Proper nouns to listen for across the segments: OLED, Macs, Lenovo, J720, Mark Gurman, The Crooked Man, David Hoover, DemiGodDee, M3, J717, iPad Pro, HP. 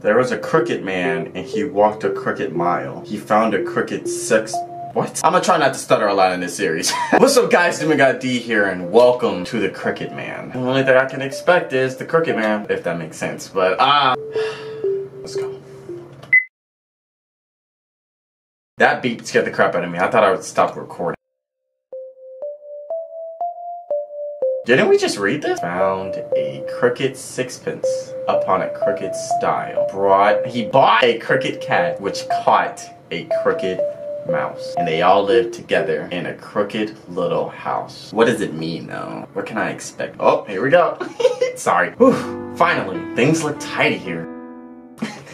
There was a crooked man, and he walked a crooked mile. He found a crooked sex... What? I'm gonna try not to stutter a lot in this series. What's up, guys? DemiGodDee here, and welcome to The Crooked Man. The only thing I can expect is The Crooked Man, if that makes sense, but, let's go. That beep scared the crap out of me. I thought I would stop recording. Didn't we just read this? Found a crooked sixpence upon a crooked stile. He bought a crooked cat, which caught a crooked mouse. And they all lived together in a crooked little house. What does it mean, though? What can I expect? Oh, here we go. Sorry. Whew, finally, things look tidy here.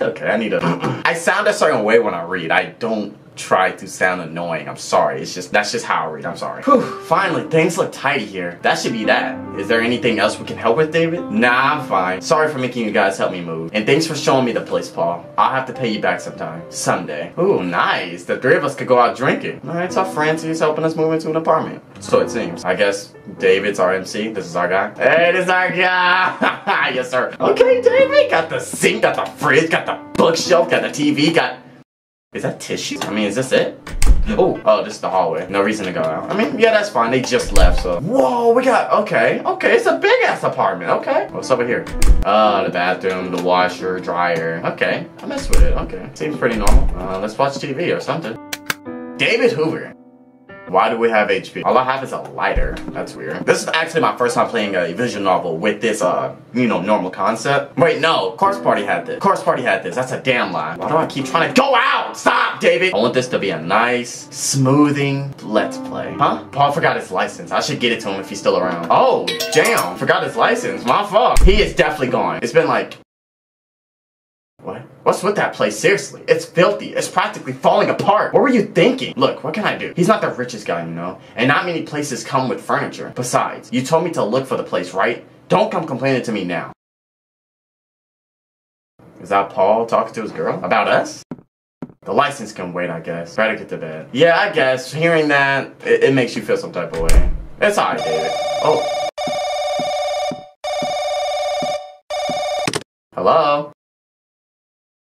Okay, I need a... I sound a certain way when I read. I don't try to sound annoying. I'm sorry. It's just, that's just how I read. I'm sorry. Whew, finally, things look tidy here. That should be that. Is there anything else we can help with, David? Nah, I'm fine. Sorry for making you guys help me move. And thanks for showing me the place, Paul. I'll have to pay you back sometime. Someday. Ooh, nice. The three of us could go out drinking. Alright, so Francie's helping us move into an apartment. So it seems. I guess David's our MC. This is our guy. Hey, this is our guy! Yes, sir. Okay, David. Got the sink, got the fridge, got the bookshelf, got the TV, got... Is that tissue? I mean, is this it? Oh, this is the hallway. No reason to go out. I mean, yeah, that's fine. They just left, so. Whoa, we got, okay. It's a big ass apartment, okay. What's over here? The bathroom, the washer, dryer. Okay, I mess with it, okay. Seems pretty normal. Let's watch TV or something. David Hoover. Why do we have HP? All I have is a lighter. That's weird. This is actually my first time playing a visual novel with this, you know, normal concept. Wait, no. Corpse Party had this. Corpse Party had this. That's a damn lie. Why do I keep trying to go out? Stop, David! I want this to be a nice, smoothing let's play. Huh? Paul forgot his license. I should get it to him if he's still around. Oh, damn. Forgot his license. My fault. He is definitely gone. It's been like... What? What's with that place? Seriously, it's filthy. It's practically falling apart. What were you thinking? Look, what can I do? He's not the richest guy, you know, and not many places come with furniture. Besides, you told me to look for the place, right? Don't come complaining to me now. Is that Paul talking to his girl? About us? The license can wait, I guess. Better get to bed. Yeah, I guess. Hearing that, it makes you feel some type of way. It's alright, David. Oh. Hello?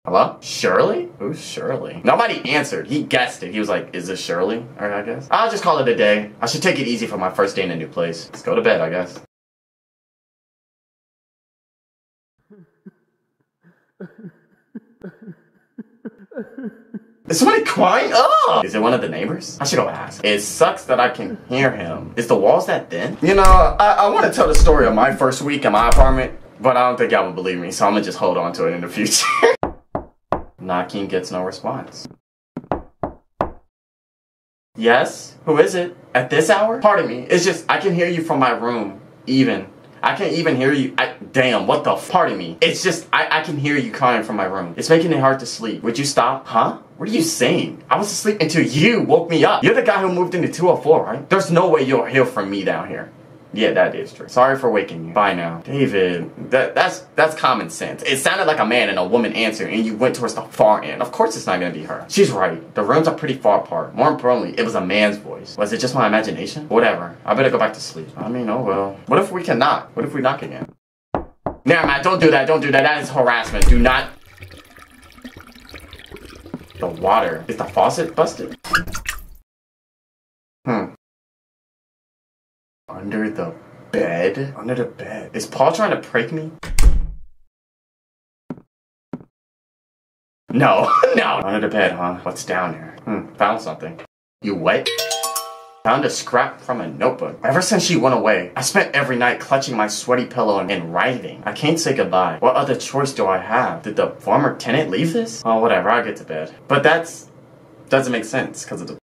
Hello? Shirley? Who's Shirley? Nobody answered. He guessed it. He was like, is this Shirley? Alright, I guess. I'll just call it a day. I should take it easy for my first day in a new place. Let's go to bed, I guess. Is somebody crying? Oh! Is it one of the neighbors? I should go ask. It sucks that I can hear him. Is the walls that thin? You know, I want to tell the story of my first week in my apartment, but I don't think y'all would believe me, so I'm gonna just hold on to it in the future. Knocking gets no response. Yes? Who is it? At this hour? Pardon me. It's just, I can hear you from my room. Even. I can't even hear you. Damn, what the f? Pardon me. It's just, I can hear you crying from my room. It's making it hard to sleep. Would you stop? Huh? What are you saying? I was asleep until you woke me up. You're the guy who moved into 204, right? There's no way you'll hear from me down here. Yeah, that is true. Sorry for waking you. Bye now. David, that's common sense. It sounded like a man and a woman answered, and you went towards the far end. Of course it's not gonna be her. She's right. The rooms are pretty far apart. More importantly, it was a man's voice. Was it just my imagination? Whatever. I better go back to sleep. I mean, oh well. What if we can knock? What if we knock again? Nah, man, don't do that. Don't do that. That is harassment. Do not. The water. Is the faucet busted? Under the bed? Under the bed. Is Paul trying to prank me? No, no. Under the bed, huh? What's down here? Found something. You what? Found a scrap from a notebook. Ever since she went away, I spent every night clutching my sweaty pillow and writhing. I can't say goodbye. What other choice do I have? Did the former tenant leave this? Oh, whatever, I'll get to bed. But that's... doesn't make sense, because of the...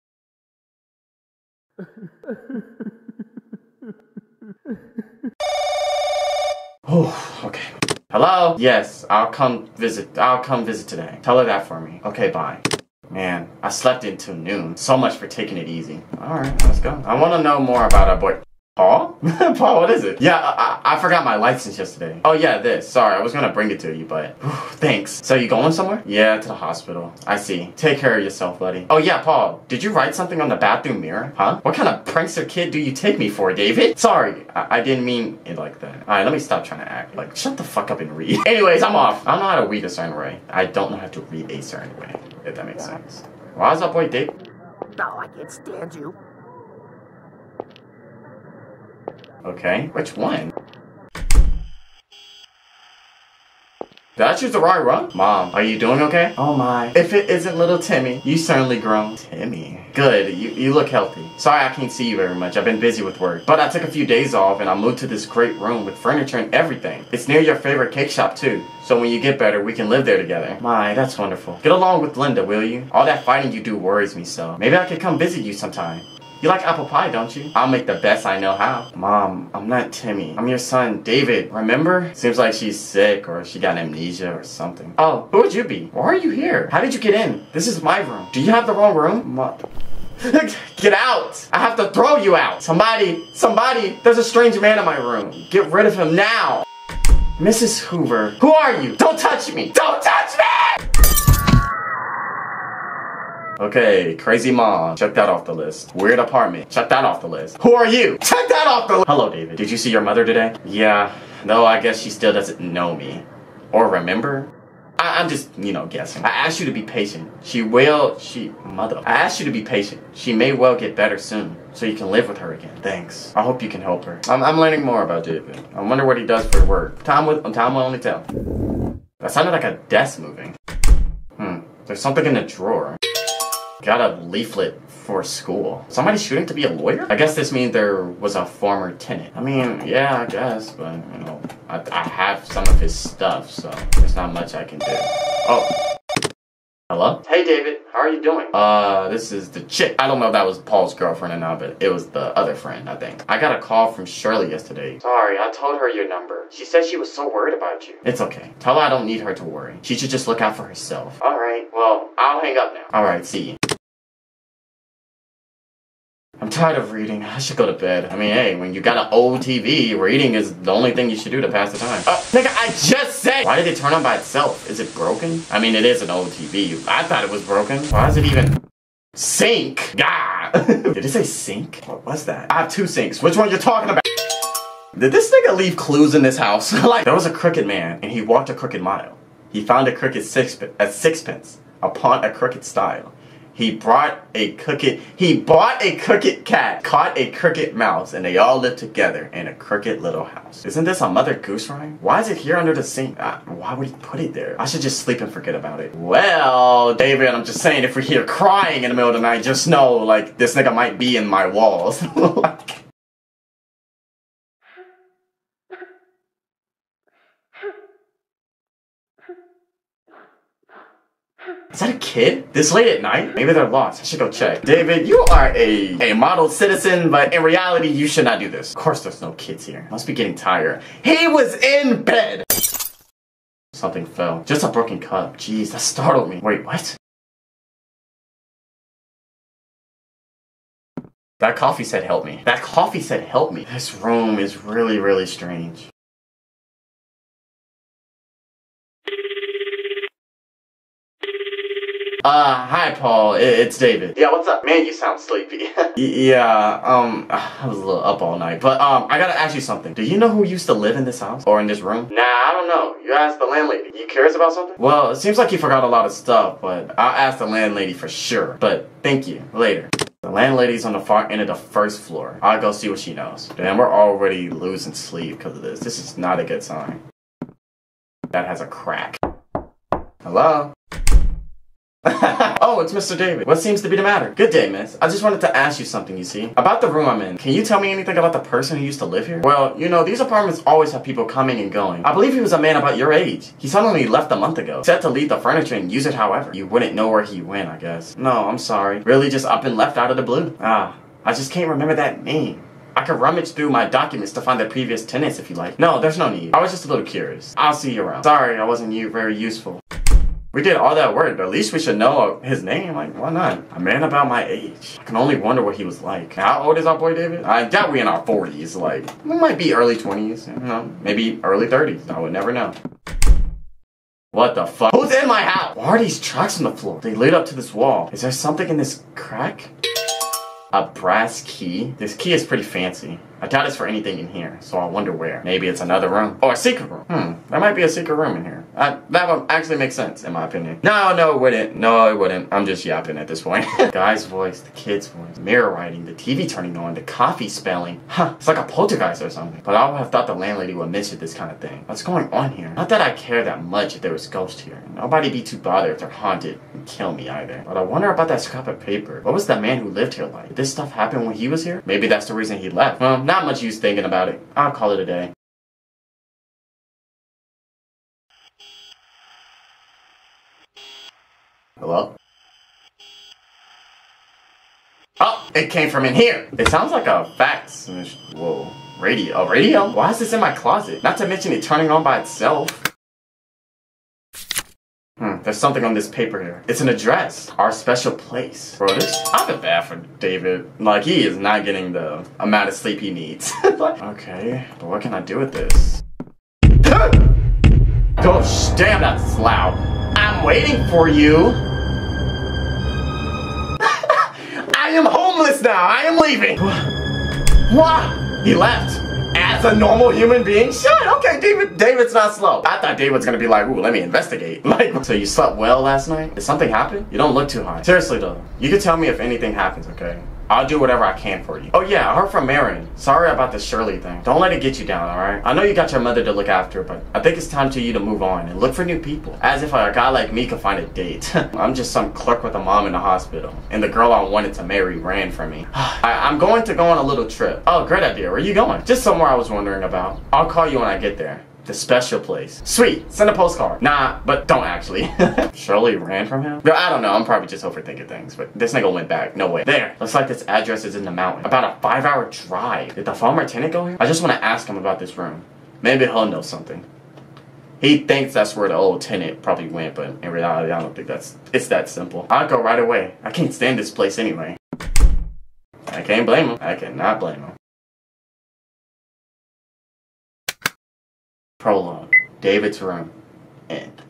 Oh, okay. Hello? Yes, I'll come visit today. Tell her that for me. Okay, bye. Man, I slept until noon. So much for taking it easy. Alright, let's go. I want to know more about our boy. Paw? Paw, what is it? Yeah, I forgot my license yesterday. Oh yeah, this. Sorry, I was gonna bring it to you, but thanks. So you going somewhere? Yeah, to the hospital. I see. Take care of yourself, buddy. Oh yeah, Paul, did you write something on the bathroom mirror? Huh? What kind of prankster kid do you take me for, David? Sorry, I didn't mean it like that. Alright, let me stop trying to act. Like, shut the fuck up and read. Anyways, I'm off. I don't know how to read a certain way. I don't know how to read a certain way, if that makes sense. Why's up, boy, Dave? No, I can't stand you. Okay, which one? Did I choose the right run? Mom, are you doing okay? Oh my. If it isn't little Timmy, you certainly grown. Timmy. Good, you look healthy. Sorry I can't see you very much, I've been busy with work. But I took a few days off and I moved to this great room with furniture and everything. It's near your favorite cake shop too. So when you get better, we can live there together. My, that's wonderful. Get along with Linda, will you? All that fighting you do worries me so. Maybe I could come visit you sometime. You like apple pie, don't you? I'll make the best I know how. Mom, I'm not Timmy. I'm your son, David, remember? Seems like she's sick or she got amnesia or something. Oh, who would you be? Why are you here? How did you get in? This is my room. Do you have the wrong room? Get out! I have to throw you out! Somebody, there's a strange man in my room. Get rid of him now! Mrs. Hoover, who are you? Don't touch me! Don't touch me! Okay, crazy mom. Check that off the list. Weird apartment. Check that off the list. Who are you? Check that off the list. Hello, David. Did you see your mother today? Yeah. No, I guess she still doesn't know me. Or remember? I'm just, you know, guessing. I asked you to be patient. I asked you to be patient. She may well get better soon, so you can live with her again. Thanks. I hope you can help her. I'm learning more about David. I wonder what he does for work. Time will only tell. That sounded like a desk moving. There's something in the drawer. Got a leaflet for school. Somebody's shooting to be a lawyer? I guess this means there was a former tenant. I mean, yeah, I guess, but, you know, I have some of his stuff, so there's not much I can do. Oh. Hello? Hey, David. How are you doing? This is the chick. I don't know if that was Paul's girlfriend or not, but it was the other friend, I think. I got a call from Shirley yesterday. Sorry, I told her your number. She said she was so worried about you. It's okay. Tell her I don't need her to worry. She should just look out for herself. All right. Well, I'll hang up now. All right, see you. I'm tired of reading. I should go to bed. I mean, hey, when you got an old TV, reading is the only thing you should do to pass the time. Nigga, I just said! Why did it turn on by itself? Is it broken? I mean, it is an old TV. I thought it was broken. Why is it even... Sink! God! Did it say sink? What was that? I have two sinks. Which one are you talking about? Did this nigga leave clues in this house? Like, there was a crooked man, and he walked a crooked mile. He found a crooked sixpence upon a crooked stile. He bought a crooked cat, caught a crooked mouse, and they all lived together in a crooked little house. Isn't this a Mother Goose rhyme? Why is it here under the sink? Why would he put it there? I should just sleep and forget about it. Well, David, I'm just saying, if we hear crying in the middle of the night, just know, like, this nigga might be in my walls. Like... Is that a kid? This late at night? Maybe they're lost. I should go check. David, you are a model citizen, but in reality, you should not do this. Of course there's no kids here. Must be getting tired. He was in bed! Something fell. Just a broken cup. Jeez, that startled me. Wait, what? That coffee said help me. That coffee said help me. This room is really, really strange. Hi, Paul. It's David. Yeah, what's up? Man, you sound sleepy. Yeah, I was a little up all night, but, I gotta ask you something. Do you know who used to live in this house? Or in this room? Nah, I don't know. You asked the landlady. You curious about something? Well, it seems like you forgot a lot of stuff, but I'll ask the landlady for sure. But, thank you. Later. The landlady's on the far end of the first floor. I'll go see what she knows. Damn, we're already losing sleep because of this. This is not a good sign. That has a crack. Hello? Oh, it's Mr. David. What seems to be the matter? Good day, miss. I just wanted to ask you something, you see. About the room I'm in, can you tell me anything about the person who used to live here? Well, you know, these apartments always have people coming and going. I believe he was a man about your age. He suddenly left a month ago. Said to leave the furniture and use it however. You wouldn't know where he went, I guess. No, I'm sorry. Really just up and left out of the blue. Ah, I just can't remember that name. I could rummage through my documents to find the previous tenants if you like. No, there's no need. I was just a little curious. I'll see you around. Sorry, I wasn't very useful. We did all that work, at least we should know his name. Like, why not? A man about my age. I can only wonder what he was like. How old is our boy David? I doubt we in our 40s. Like, we might be early 20s. You know, maybe early 30s. I would never know. What the fuck? Who's in my house? Why are these tracks on the floor? They lead up to this wall. Is there something in this crack? A brass key? This key is pretty fancy. I doubt it's for anything in here, so I wonder where. Maybe it's another room. Or a secret room. There might be a secret room in here. That would actually make sense, in my opinion. No, it wouldn't. No, it wouldn't. I'm just yapping at this point. Guy's voice, the kid's voice, mirror writing, the TV turning on, the coffee spelling. Huh, it's like a poltergeist or something. But I would have thought the landlady would mention this kind of thing. What's going on here? Not that I care that much if there was ghosts here. Nobody'd be too bothered if they're haunted and kill me either. But I wonder about that scrap of paper. What was that man who lived here like? Did this stuff happen when he was here? Maybe that's the reason he left. Not much use thinking about it. I'll call it a day. Hello? Oh, it came from in here. It sounds like a fax. Whoa. Radio. A radio? Why is this in my closet? Not to mention it turning on by itself. There's something on this paper here. It's an address. Our special place. Bro, this... I feel bad for David. Like, he is not getting the amount of sleep he needs. Okay, but what can I do with this? Gosh, damn, that's loud. I'm waiting for you. I am homeless now. I am leaving. What? He left. As a normal human being? Shit, okay, David's not slow. I thought David's gonna be like, ooh, let me investigate. Like, so you slept well last night? Did something happen? You don't look too hot. Seriously though, you can tell me if anything happens, okay? I'll do whatever I can for you. Oh yeah, I heard from Marin. Sorry about the Shirley thing. Don't let it get you down, alright? I know you got your mother to look after, but I think it's time for you to move on and look for new people. As if a guy like me could find a date. I'm just some clerk with a mom in the hospital. And the girl I wanted to marry ran from me. I'm going to go on a little trip. Oh, great idea. Where are you going? Just somewhere I was wondering about. I'll call you when I get there. The special place. Sweet, send a postcard. Nah, but don't actually. Shirley ran from him? I don't know, I'm probably just overthinking things, but this nigga went back, no way. There, looks like this address is in the mountain. About a 5-hour drive. Did the former tenant go here? I just want to ask him about this room. Maybe he'll know something. He thinks that's where the old tenant probably went, but in reality, I don't think it's that simple. I'll go right away. I can't stand this place anyway. I can't blame him. I cannot blame him. Prologue. David's room. End.